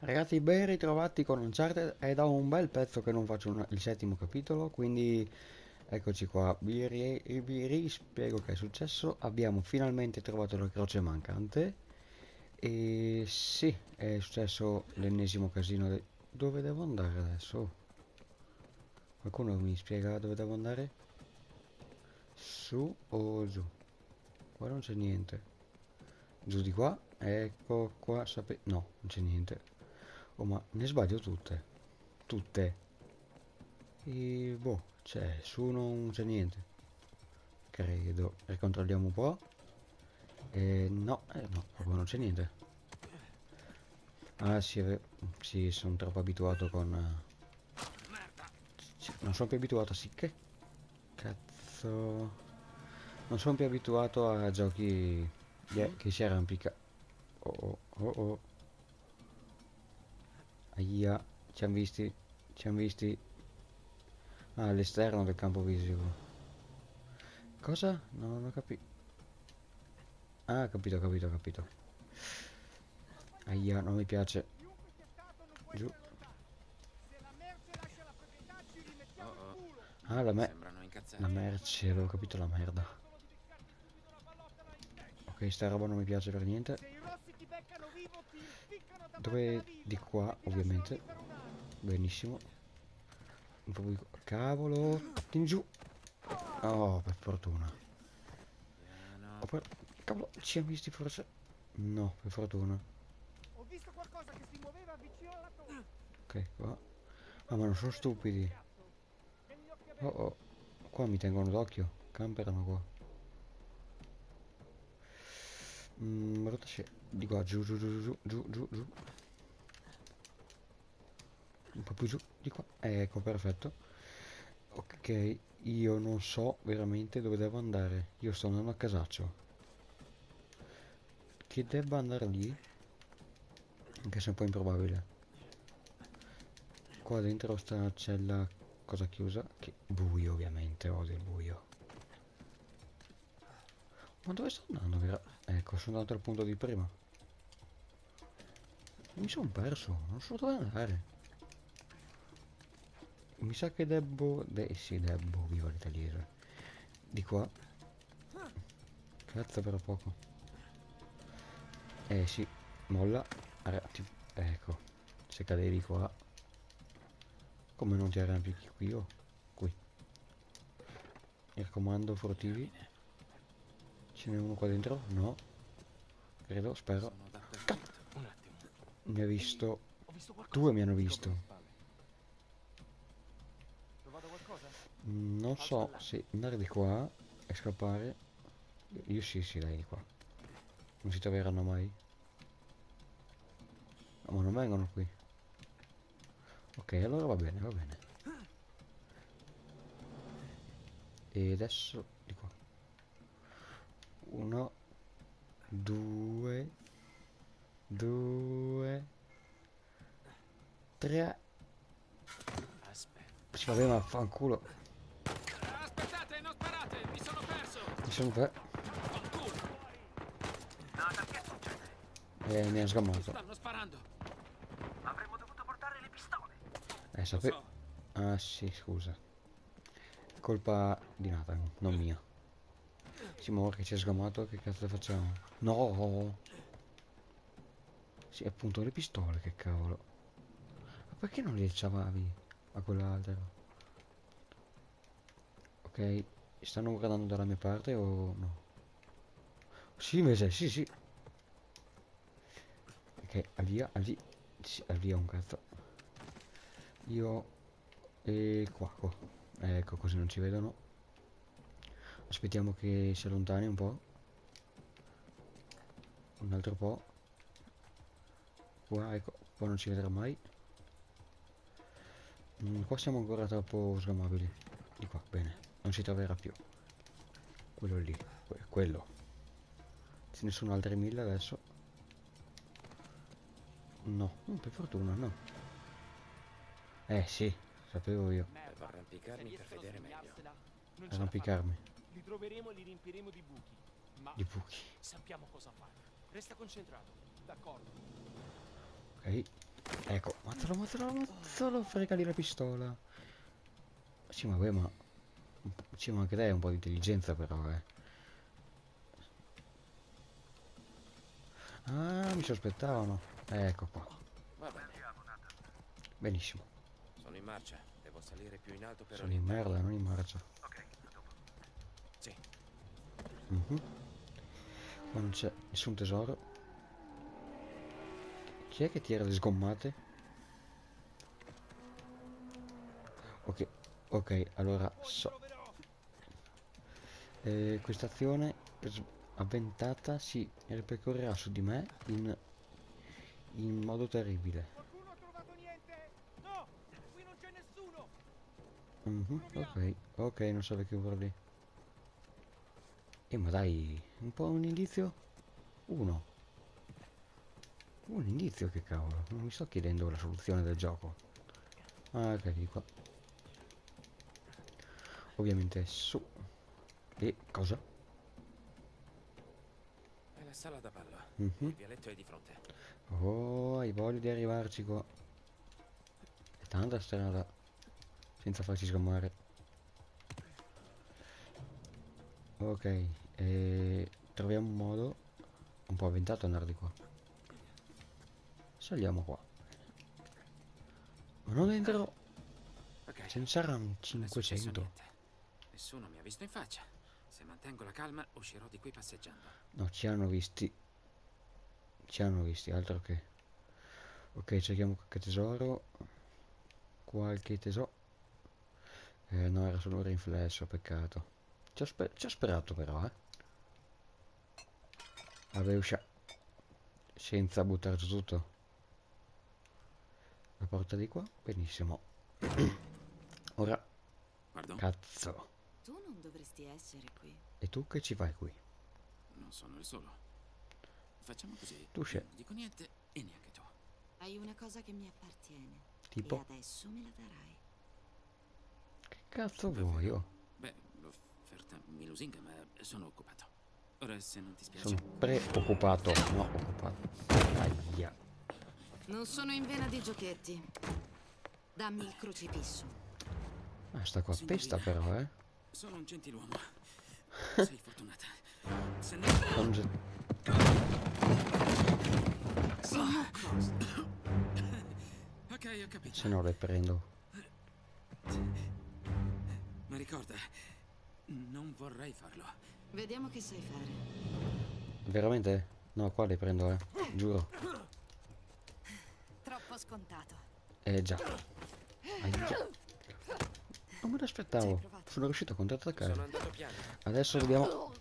Ragazzi, ben ritrovati con Uncharted. È da un bel pezzo che non faccio il settimo capitolo, quindi eccoci qua, vi rispiego che è successo. Abbiamo finalmente trovato la croce mancante e sì, è successo l'ennesimo casino Dove devo andare adesso? Qualcuno mi spiega dove devo andare? Su o giù? Qua non c'è niente. Giù di qua? Ecco qua, no, non c'è niente. Oh, ma ne sbaglio tutte. E boh, c'è su, non c'è niente, credo. Ricontrolliamo un po'. No, proprio non c'è niente. Ah sì, sono troppo abituato con... non sono più abituato a che cazzo, non sono più abituato a giochi che si arrampica. Oh. Aia, ci han visti all'esterno del campo visivo. Cosa? No, non ho capito. Ah, capito. Aia, non mi piace. Giù. Ah, la merce, avevo capito la merda. Ok, sta roba non mi piace per niente. Dove? Di qua, ovviamente. Benissimo. Un po' di... cavolo, in giù. Oh, per fortuna. Cavolo, ci hanno visti forse? No, per fortuna. Ok, qua. Ah, ma non sono stupidi. Oh. Qua mi tengono d'occhio. Camperano qua. Di qua, giù. Un po' più giù, di qua. Ecco, perfetto. Ok, io non so veramente dove devo andare. Io sto andando a casaccio. Che debba andare lì, anche se è un po' improbabile. Qua dentro sta cella, cosa chiusa. Che buio, ovviamente, odio il buio. Ma dove sto andando? Ecco, sono andato al punto di prima. Mi sono perso, non so dove andare. Mi sa che debbo... sì, debbo, viva l'italiese. Di qua. Cazzo, però poco. Sì, molla. Ecco, se cadevi qua... come non ti arrampichi qui, oh? Qui. Mi raccomando, furtivi. Ce n'è uno qua dentro? No. Credo, spero. Mi ha visto. Due mi hanno visto. Non so se andare di qua e scappare. Io sì, dai, di qua. Non si troveranno mai. No, ma non vengono qui. Ok, allora va bene. E adesso di qua. 1, 2, 3. Aspetta. Vabbè, ma fanculo. Aspettate, non sparate, mi sono perso. Fanculo. No, che succede? Mi ha sgamato. Stanno sparando. Avremmo dovuto portare le pistole. Sapevo. So. Ah sì, scusa. Colpa di Nathan, non mia. Sì, ma ora che ci ha sgamato, che cazzo facciamo? No! Sì, appunto, le pistole, che cavolo. Ma perché non le acciavavi a quell'altro? Ok, stanno guardando dalla mia parte o no? Sì, invece, sì. Ok, avvia. Sì, avvia un cazzo. Io... e qua. Ecco, così non ci vedono. Aspettiamo che si allontani un po'. Un altro po'. Qua, ecco, qua non ci vedrà mai. Qua siamo ancora troppo sgamabili. Di qua, bene. Non ci troverà più. Quello lì. Quello. Ce ne sono altri 1000 adesso. No, per fortuna, no. Sì, sapevo io. Devo arrampicarmi per vedere meglio. Arrampicarmi. Li troveremo e li riempiremo di buchi. Ma di buchi. Sappiamo cosa fare. Resta concentrato. D'accordo. Ok. Ecco, mazzalo, fregagli la pistola. Sì, ma beh, ma... Ci manca lei un po' di intelligenza però, eh. Ah, mi sospettavano. Ecco qua. Va bene. Benissimo. Sono in marcia. Devo salire più in alto per... Sono in merda, non in marcia. Ok, a dopo. Sì. Qua non c'è nessun tesoro. Chi è che tira le sgommate? Ok, ok, allora so. Questa azione avventata si ripercorrerà su di me in modo terribile. Qualcuno ha trovato niente? No, qui non c'è nessuno. Ok, ok, non so che vuol dire. Ma dai, un po' un indizio? Uno. Un indizio, che cavolo. Non mi sto chiedendo la soluzione del gioco. Ah, ok, di qua. Ovviamente su. E cosa? È la sala da ballo. Il vialetto è di fronte. Oh, hai voglia di arrivarci qua. È tanta strada. Senza farci sgommare. Ok. Troviamo un modo un po' avventato andare di qua. Saliamo qua. Ma non dentro. Okay. Ce ne saranno 500. Nessuno mi ha visto in faccia. Se mantengo la calma uscirò di qui passeggiando. No, ci hanno visti. Ci hanno visti, altro che. Ok, cerchiamo qualche tesoro. Qualche tesoro. No, era solo un riflesso, peccato. Ci ho sperato però, eh. Avevo senza buttare tutto. La porta di qua, benissimo. Ora, pardon? Cazzo. Tu non dovresti essere qui. E tu che ci fai qui? Non sono il solo. Facciamo così. Tu sei. Non dico niente e neanche tu. Hai una cosa che mi appartiene. Tipo? E adesso me la darai. Che cazzo vuoi io? Beh, l'offerta mi lusinga, ma sono occupato. Ora, se non ti spiace. Sono preoccupato. No, occupato. Aia. Non sono in vena di giochetti. Dammi il crocifisso. Ma sta qua pesta però, eh. Sono un gentiluomo. Sei fortunata. Se no... Ok, ho capito. Se no le prendo. Ma ricorda, non vorrei farlo. Vediamo che sai fare. Veramente? No, qua le prendo, eh. Giuro. Troppo scontato. Già. Aia. Non me l'aspettavo, sono riuscito a contrattaccare. Adesso dobbiamo...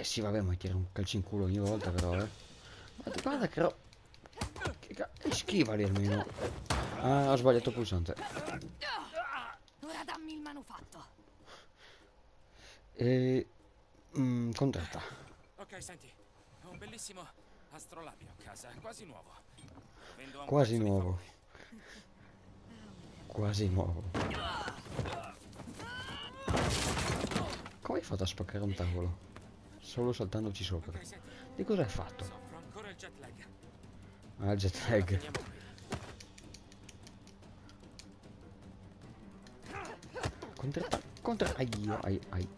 sì, vabbè, ma tira un calcio in culo ogni volta però, eh. Guarda che ro... Schivali almeno. Ah, ho sbagliato il pulsante. Ora dammi il manufatto. Contratta. Ok, senti, è un bellissimo astrolabio a casa, quasi nuovo. Quasi nuovo. Quasi nuovo. Come hai fatto a spaccare un tavolo? Solo saltandoci sopra. Di cosa hai fatto? Ah, il jet lag. Ai.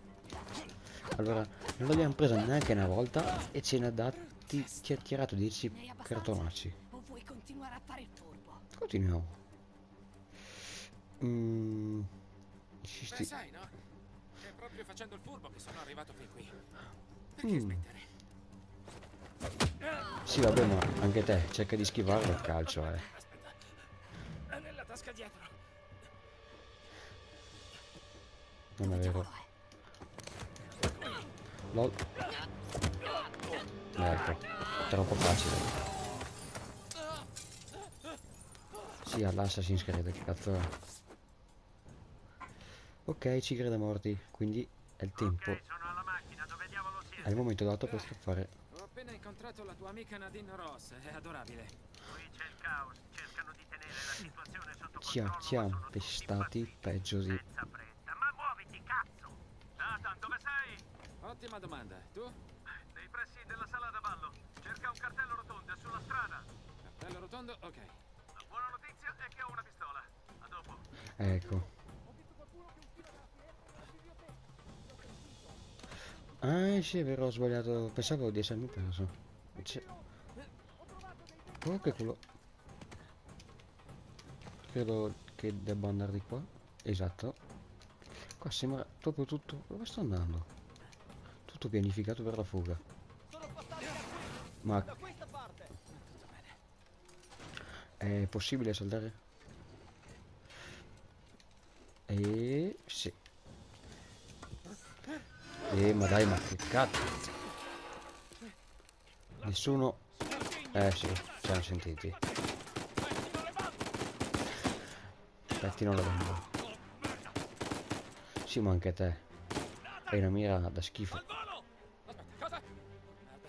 Allora, non l'abbiamo presa neanche una volta e ce ne ha dati. Ci ha tirato 10 cartonacci. O vuoi continuare a fare il furbo? Continuiamo. Beh, sai, no? È proprio facendo il furbo che sono arrivato fin qui. Perché aspettare? Sì, vabbè, ma anche te cerca di schivarlo al calcio, eh. Aspetta. È nella tasca dietro. Non è vero. LOL. Ecco, troppo facile. Sì, all'Assassin's Creed, che cazzo è? Ok, ci crede morti, quindi è il tempo. Okay, sono alla macchina, dove diavolo siete? È il momento dato per scappare. Ho appena incontrato la tua amica Nadine Ross, è adorabile. Qui c'è il caos, cercano di tenere la situazione sotto controllo. Ci ha pestati peggio di... Senza fretta, ma muoviti, cazzo! Nathan, dove sei? Ottima domanda, tu? Nei pressi della sala da ballo, cerca un cartello rotondo sulla strada. Bello rotondo, ok. La buona notizia è che ho una pistola. A dopo. Ecco. Ah sì, è vero, ho sbagliato. Pensavo di essermi perso. Oh, che culo. Credo che debba andare di qua. Esatto. Qua sembra proprio tutto. Dove sto andando? Tutto pianificato per la fuga. Ma è possibile saltare? E sì. Ma dai, ma che cazzo. Nessuno. Sì, ci hanno sentiti. Pettino la bomba. Sì, ma anche te. Hai una mira da schifo.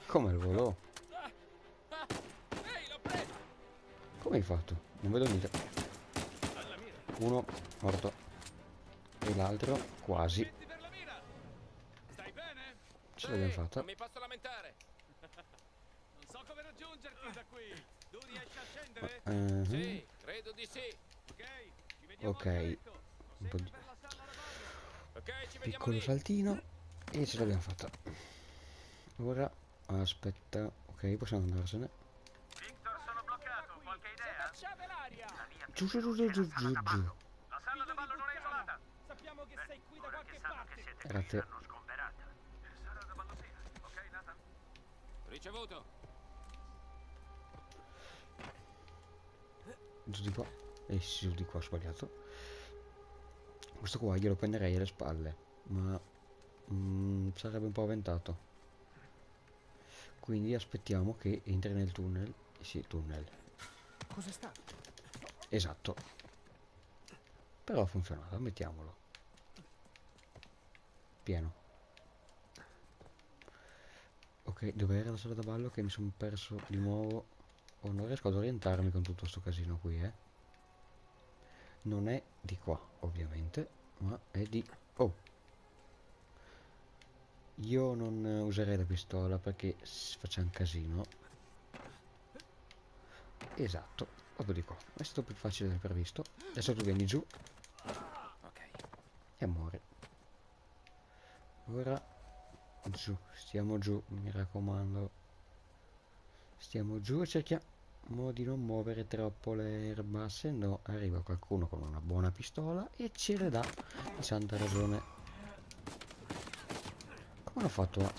Come il volo? Come hai fatto? Non vedo niente. Uno morto. E l'altro quasi. Ce l'abbiamo fatta. Non mi posso lamentare. Non so come raggiungerti da qui. Tu riesci a scendere? Sì, credo di sì. Ok, ci vediamo. Ok. Un po' di... okay, ci piccolo saltino lì. E ce l'abbiamo fatta. Ora aspetta. Ok, possiamo andarsene. Victor, sono bloccato. Qualche idea? Giù. La sala da ballo non è isolata. Sappiamo che sei qui da qualche parte. Grazie. Ricevuto. Giù di qua. Sì, giù di qua ho sbagliato. Questo qua glielo prenderei alle spalle, ma sarebbe un po' avventato. Quindi aspettiamo che entri nel tunnel. Sì, tunnel. Cos'è stato? Esatto. Però ha funzionato, mettiamolo. Pieno. Ok, dov'era la sala da ballo che mi sono perso di nuovo? Oh, non riesco ad orientarmi con tutto sto casino qui, eh. Non è di qua, ovviamente, ma è di... Oh! Io non userei la pistola perché facciamo casino. Esatto, vado di qua. È stato più facile del previsto. Adesso tu vieni giù. Ok. E muori. Ora... giù, stiamo giù, mi raccomando. Stiamo giù e cerchiamo di non muovere troppo le erba, se no arriva qualcuno con una buona pistola e ce le dà di santa ragione. Come l'ho fatto?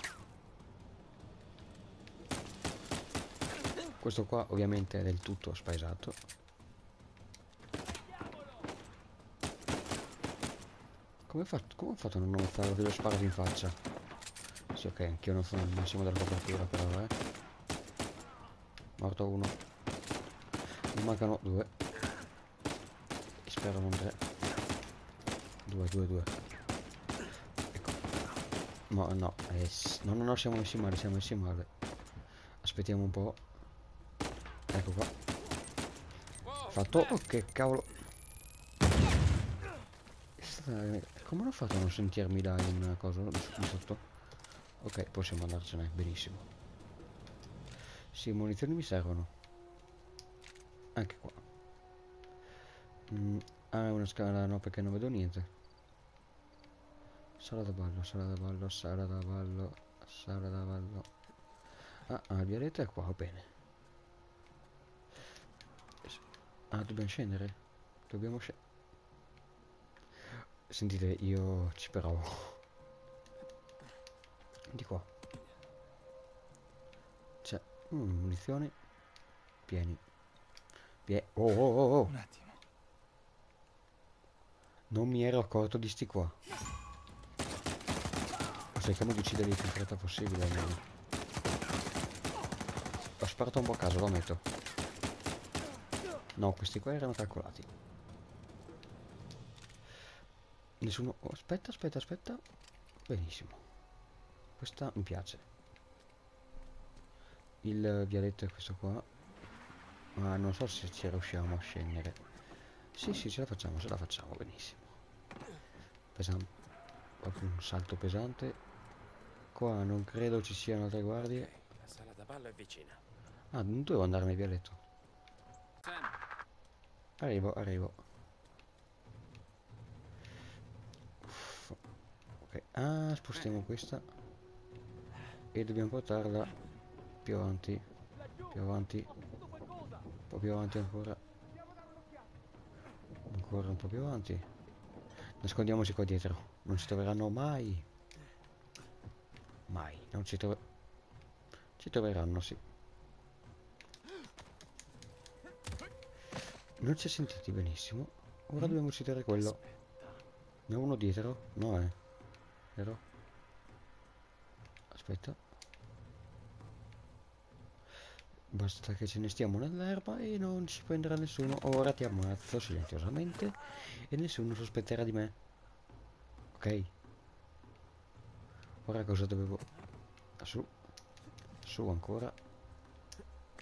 Questo qua ovviamente è del tutto spaesato. Come ho fatto a non ammazzarlo? Ve lo sparo in faccia. Sì, ok, anch'io non sono al massimo della copertura per ora, eh. Morto uno. Mi mancano due. E spero non tre. Due. Ecco. No. No, siamo messi male. Aspettiamo un po'. Ecco qua. Fatto. Oh, che cavolo. Come l'ho fatto a non sentirmi da in cosa di sotto? Ok, possiamo andarcene, benissimo. Sì, munizioni mi servono. Anche qua. È una scala, no, perché non vedo niente. Sala da ballo. Ah, il vialetto è qua, va bene. Ah, dobbiamo scendere. Sentite, io ci provo. Di qua c'è munizioni pieni. Oh. Un attimo, non mi ero accorto di sti qua. Cerchiamo di ucciderli più in fretta possibile almeno. Ho sparato un po' a caso, lo metto. No, questi qua erano calcolati. Nessuno. Oh, aspetta. Benissimo. Questa mi piace. Il vialetto è questo qua. Ma non so se ci riusciamo a scendere. Sì, ce la facciamo, benissimo. Pesante. Un salto pesante. Qua non credo ci siano altre guardie. La sala da ballo è vicina. Ah, non dovevo andare nel vialetto. Arrivo. Uff. Ok, spostiamo questa e dobbiamo portarla più avanti, un po' più avanti ancora un po' più avanti. Nascondiamoci qua dietro, non ci troveranno mai, non ci troveranno. Ci troveranno, sì. Non ci ha sentiti benissimo. Ora dobbiamo uccidere quello. Ne ho uno dietro? No, vero? Aspetta. Basta che ce ne stiamo nell'erba e non ci prenderà nessuno. Ora ti ammazzo silenziosamente e nessuno sospetterà di me. Ok. Ora cosa dovevo... Su ancora.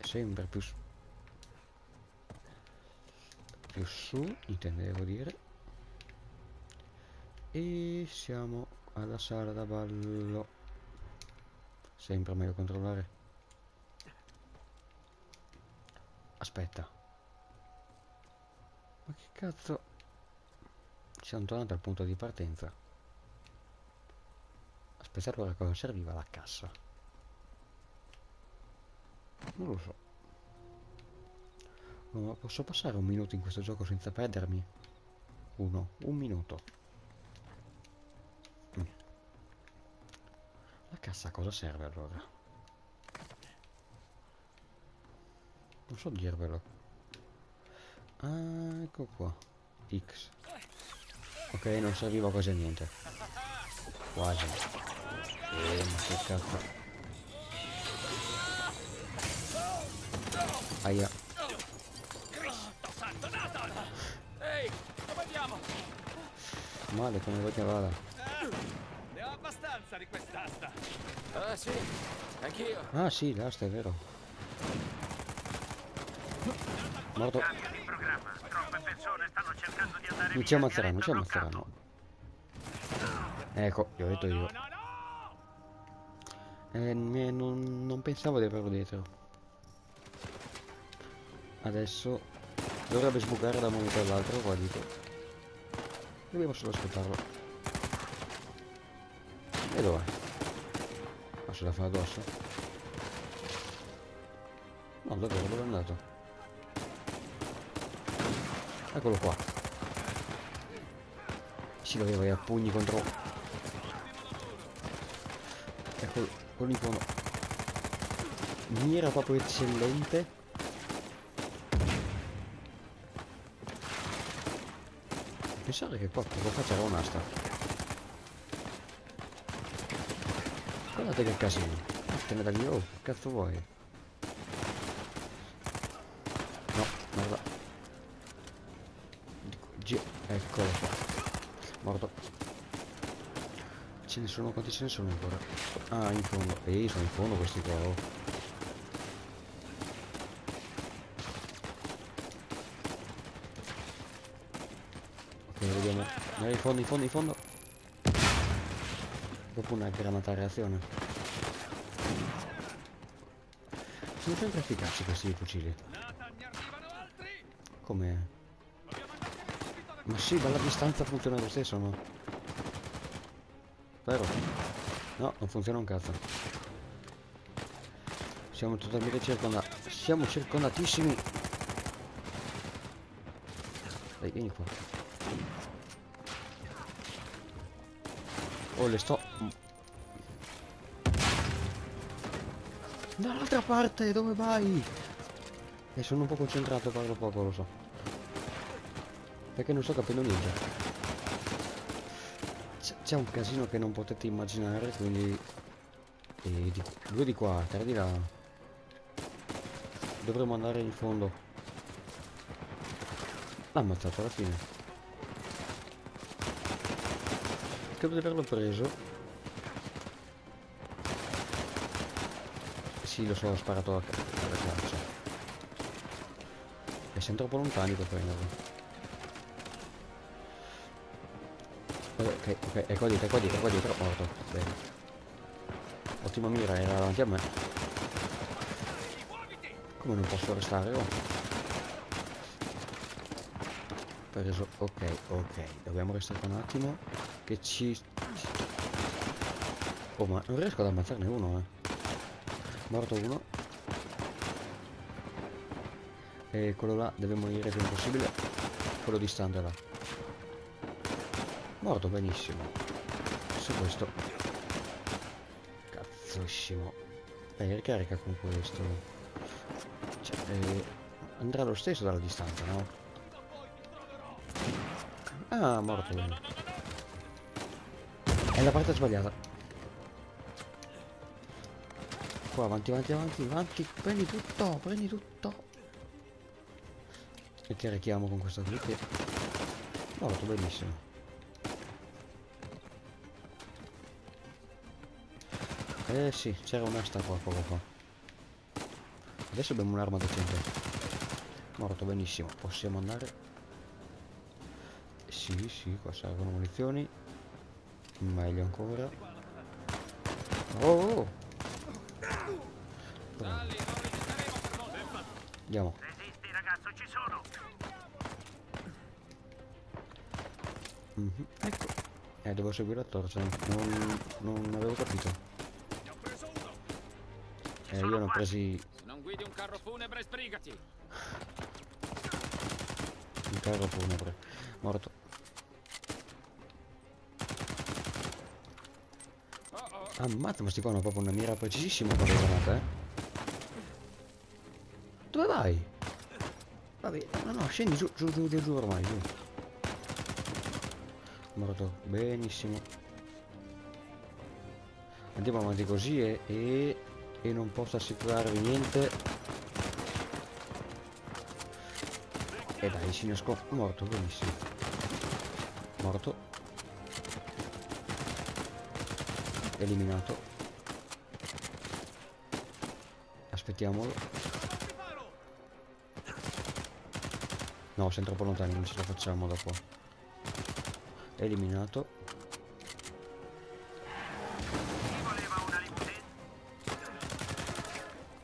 Sempre più su, intendevo dire. E siamo alla sala da ballo. Sempre meglio controllare. Aspetta. Ma che cazzo? Siamo tornati al punto di partenza. Aspettate, ora cosa serviva la cassa? Non lo so. Ma posso passare un minuto in questo gioco senza perdermi? Un minuto. La cassa a cosa serve allora? Non so dirvelo. Ah, ecco qua. X. Ok, non serviva quasi a niente. Quasi. Ma che cazzo. Aia. Cristo santo, Nathan! Ehi, dove andiamo? Male come vuoi che vada. Ne ho abbastanza di quest'asta. Ah sì, anch'io. Ah sì, l'asta è vero. Morto. Cambio di programma. Troppe persone stanno cercando di andare via. Mi ci ammazzeranno, ci ammazzeranno. Ecco, gli ho detto io. Non pensavo di averlo dietro. Adesso dovrebbe sbucare da un momento all'altro qua dietro. Dobbiamo solo aspettarlo. E dov'è? Ma se la fa addosso? No, davvero, dove è andato? Eccolo qua. Si doveva a pugni contro. Eccolo, con l'incono. Mira proprio eccellente. Pensare che qua c'era un'asta. Guardate che casino. Vattene da lì, oh, che cazzo vuoi? No, merda. Eccolo qua. Morto. Ce ne sono, quanti ce ne sono ancora? Ah, in fondo. Ehi, sono in fondo questi qua, oh. Vediamo. Dai, in fondo. Dopo una granata reazione. Sono sempre efficaci questi fucili. Come? Ma sì, ma la distanza funziona lo stesso, no? Vero? No, non funziona un cazzo. Siamo totalmente circondati. Siamo circondatissimi. Dai, vieni qua. Oh, le sto dall'altra parte, dove vai? E sono un po' concentrato, parlo poco, lo so, perché non sto capendo niente. C'è un casino che non potete immaginare, quindi due di qua, tre di là. Dovremmo andare in fondo. L'ha ammazzato alla fine. Credo di averlo preso. Sì, lo so, ho sparato alla caccia. E siamo troppo lontani per prenderlo. Ok, è qua dietro, morto. Bene. Ottima mira, era davanti a me. Come non posso restare, oh? preso. Ok, dobbiamo restare un attimo che ci... Oh, ma non riesco ad ammazzarne uno, eh. Morto uno. E quello là deve morire prima possibile. Quello distante là. Morto, benissimo. Su questo. Cazzossimo. Ricarica con questo. Cioè, andrà lo stesso dalla distanza, no? Ah, morto uno. È la parte sbagliata. Qua, avanti, prendi tutto. E carichiamo con questa qui che... Morto, benissimo. Eh sì, c'era un'asta qua poco fa. Adesso abbiamo un'arma decente. Morto, benissimo. Possiamo andare. Sì, qua servono munizioni. Meglio ancora. Oh! Andiamo. Resisti, ragazzo, ci sono. Ecco. Devo seguire la torcia. Non avevo capito. Io non ho presi. Se non guidi un carro funebre, sbrigati. Un carro funebre. Morto. Ammazza, ma sti qua hanno proprio una mira precisissima per le granate, eh. Dove vai? Vabbè, no, scendi giù ormai, giù. Morto, benissimo. Andiamo avanti così e non posso assicurarvi niente. E dai, cinesco. Morto, benissimo. Morto. Eliminato. Aspettiamolo. No, siamo troppo lontani, non ce la facciamo da qua. Eliminato.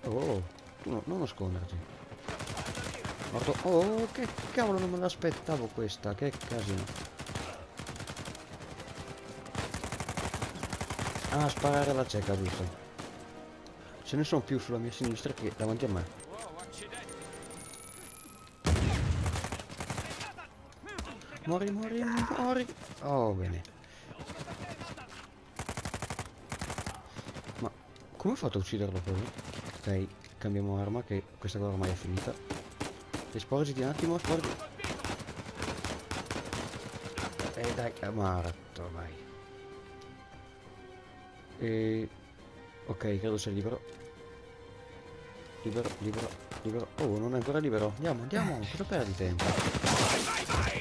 Oh, tu non nasconderti. Morto. Oh, che cavolo, non me l'aspettavo questa, che casino. Ah, sparare alla cieca, giusto. Ce ne sono più sulla mia sinistra che davanti a me. Mori. Oh, bene. Ma come ho fatto a ucciderlo così? Ok, cambiamo arma che questa qua ormai è finita. Espositi un attimo, sporgi. Dai, amaratto, vai. Ok, credo sia libero. Libero. Oh, non è ancora libero. Andiamo, cosa perdi tempo?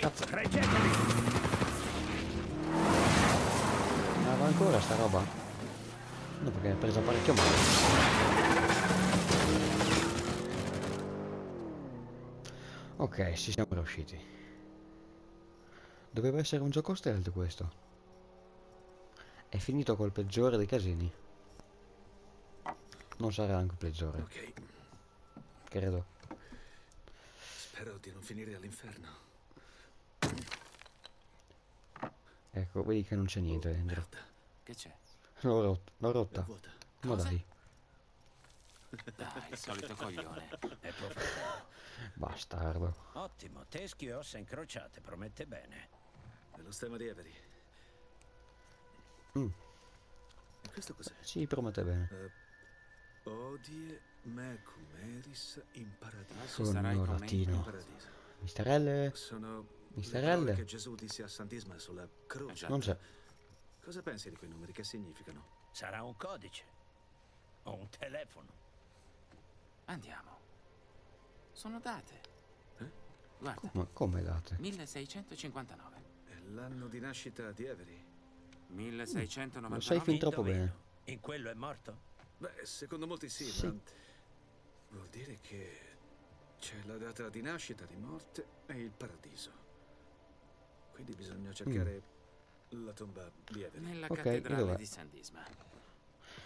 Cazzo. Ma va ancora sta roba? No, perché mi ha preso parecchio male. Ok, ci siamo riusciti. Doveva essere un gioco stealth questo. È finito col peggiore dei casini. Non sarà anche peggiore. Ok. Credo. Spero di non finire all'inferno. Ecco, vedi che non c'è niente dentro. Che c'è? L'ho rotta. Ma dai. Dai, il solito coglione. È proprio... Bastardo. Ottimo, teschi e ossa incrociate, promette bene. È lo stemma di Avery. Questo cos'è? Sì, promette bene. Odie mecum eris in paradiso. Sono latino. Misterelle. Misterelle che Gesù disse a Sandisma sulla croce. Non c'è. Cosa pensi di quei numeri? Che significano? Sarà un codice o un telefono. Andiamo. Sono date. Guarda. Come date? 1659. È l'anno di nascita di Avery. 1699. Lo sai fin troppo bene. In quello è morto? Beh, secondo molti sì. Ma vuol dire che c'è la data di nascita, di morte e il paradiso. Quindi bisogna cercare la tomba di Avery. Nella cattedrale di Sandisma.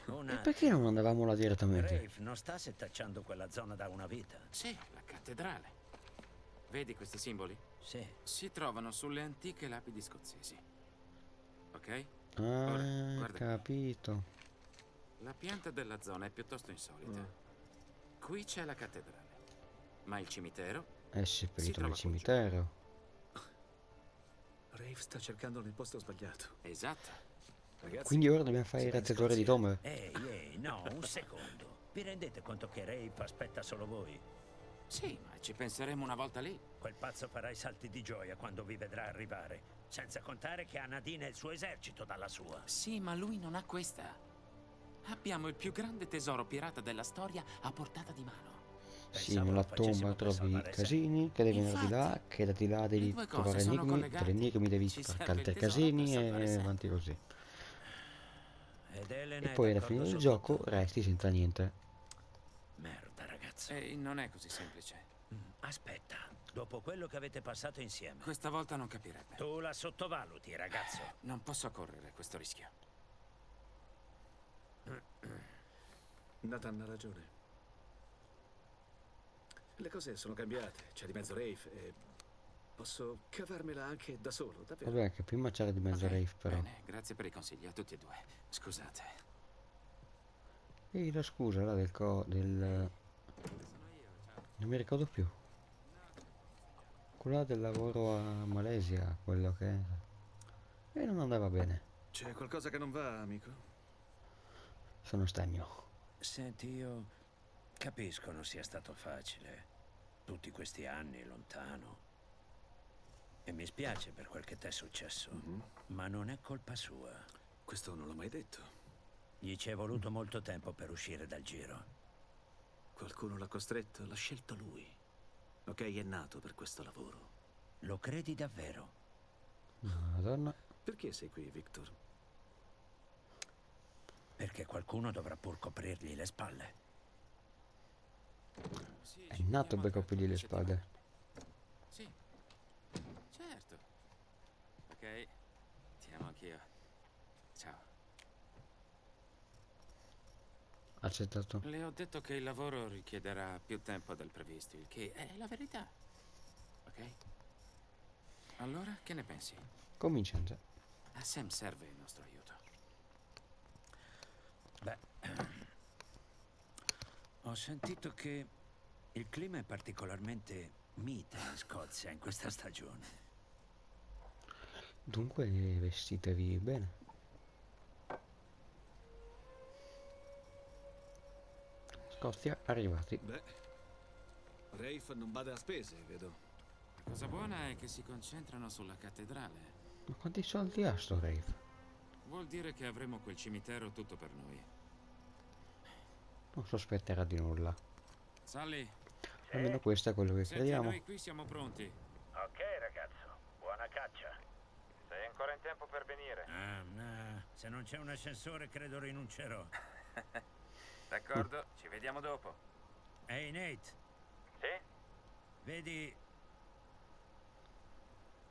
E perché non andavamo là direttamente? Rafe non sta settacciando quella zona da una vita. Sì, la cattedrale. Vedi questi simboli? Sì. Si trovano sulle antiche lapidi scozzesi. Ok? Ah, ora, capito. La pianta della zona è piuttosto insolita. Qui c'è la cattedrale, ma il cimitero è seppellito nel cimitero. Rafe sta cercando nel posto sbagliato. Esatto. Ragazzi, quindi ora dobbiamo fare il razziatore di Tom. No, un secondo. Vi rendete conto che Rafe aspetta solo voi? Sì, ma ci penseremo una volta lì. Quel pazzo farà i salti di gioia quando vi vedrà arrivare. Senza contare che ha Nadine e il suo esercito dalla sua. Sì, ma lui non ha questa. Abbiamo il più grande tesoro pirata della storia a portata di mano. Sì, nella tomba trovi casini, che devi andare di là, che da di là devi trovare enigmi, tra enigmi devi scaricare casini e avanti così. E poi alla fine del gioco resti senza niente. Merda, ragazzi. Non è così semplice. Aspetta, dopo quello che avete passato insieme. Questa volta non capirebbe. Tu la sottovaluti, ragazzo. Non posso correre questo rischio. Nathan ha ragione. Le cose sono cambiate, c'è di mezzo Rafe e posso cavarmela anche da solo, davvero. Vabbè, che prima c'era di mezzo Rafe, però. Bene, grazie per i consigli a tutti e due. Scusate. E la scusa là del non mi ricordo più. Quella del lavoro a Malesia, quello che è. E non andava bene. C'è qualcosa che non va, amico? Sono stagno. Senti, io capisco non sia stato facile, tutti questi anni lontano, e mi spiace per quel che t'è successo, ma non è colpa sua. Questo non l'ho mai detto. Gli ci è voluto molto tempo per uscire dal giro. Qualcuno l'ha costretto, l'ha scelto lui. Ok, è nato per questo lavoro. Lo credi davvero? Madonna. Perché sei qui, Victor? Perché qualcuno dovrà pur coprirgli le spalle. È nato per coprire le spalle. Sì, certo. Ok, ti amo anch'io. Ciao. Accettato. Le ho detto che il lavoro richiederà più tempo del previsto, il che è la verità. Ok? Allora, che ne pensi? Cominciando. A Sam serve il nostro aiuto. Beh, ho sentito che il clima è particolarmente mite in Scozia in questa stagione. Dunque vestitevi bene. Scozia arrivati. Beh, Rafe non bada a spese, vedo. La cosa buona è che si concentrano sulla cattedrale. Ma quanti soldi ha sto Rafe? Vuol dire che avremo quel cimitero tutto per noi. Non sospetterà di nulla. Sally, almeno questo è quello che crediamo. Noi qui siamo pronti. Ok, ragazzo, buona caccia. Sei ancora in tempo per venire. Se non c'è un ascensore credo rinuncerò. D'accordo, ci vediamo dopo. Ehi, Nate. Sì? Vedi.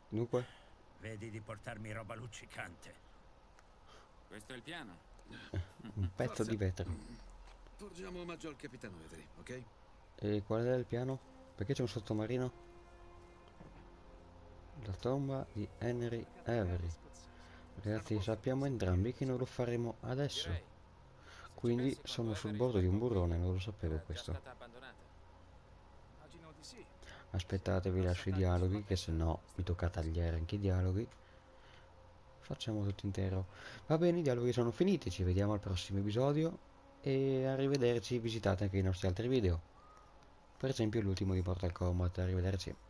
Dunque? Vedi di portarmi roba luccicante. Questo è il piano. Un pezzo di vetro. Porgiamo omaggio al capitano Avery, ok? E qual è il piano? Perché c'è un sottomarino? La tomba di Henry Avery. Ragazzi, sappiamo entrambi che non lo faremo adesso. Quindi sono sul bordo di un burrone, non lo sapevo questo. Aspettatevi, lascio i dialoghi, che se no mi tocca tagliare anche i dialoghi. Facciamo tutto intero. Va bene, i dialoghi sono finiti, ci vediamo al prossimo episodio. E arrivederci, visitate anche i nostri altri video, per esempio l'ultimo di Mortal Kombat. Arrivederci.